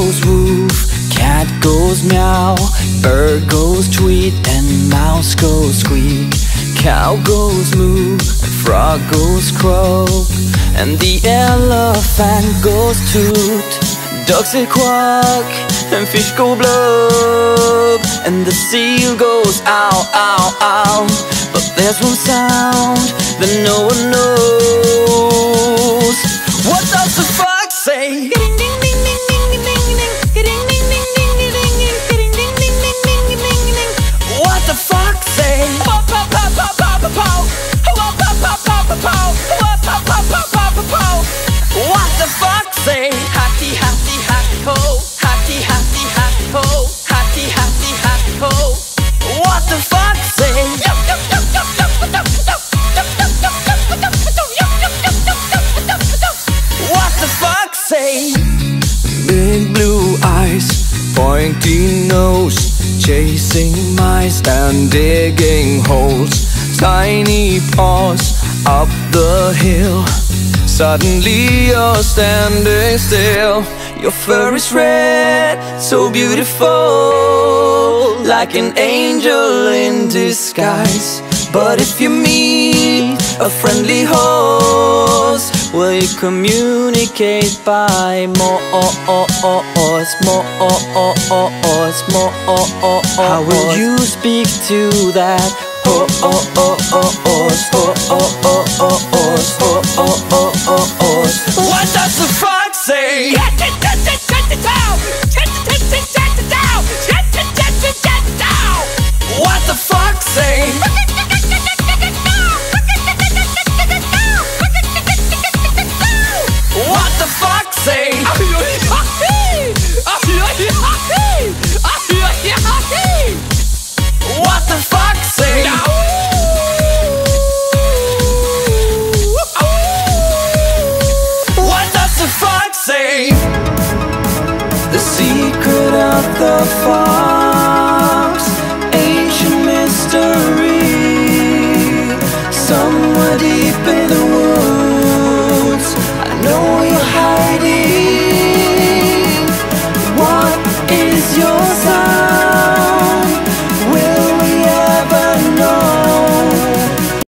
goes woof, cat goes meow, bird goes tweet, and mouse goes squeak. Cow goes moo, frog goes croak, and the elephant goes toot. Ducks they quack, and fish go blub, and the seal goes ow, ow, ow. But there's one sound that no one knows. What does the fox say? What the fox say? Pop, pop, pop, pop, pop, pop, pop. Pop, pop, pop, pop, pop, pop. Pop, pop, pop, pop, pop, pop. What the fox say? Hatty, hatty, hatty, ho. Hatty, hatty, hatty, ho. Hatty, hatty, hatty, ho. What the fox say? Yup, yup, yup, yup, yup, yup, yup, yup, yup. What the fox say? Big blue eyes, pointy nose, chasing mice and digging holes. Tiny paws up the hill. Suddenly you're standing still. Your fur is red, so beautiful, like an angel in disguise. But if you meet a friendly horse, will you communicate by more? How will you speak to that? What does the fox say? What the fox say? The secret of the fox.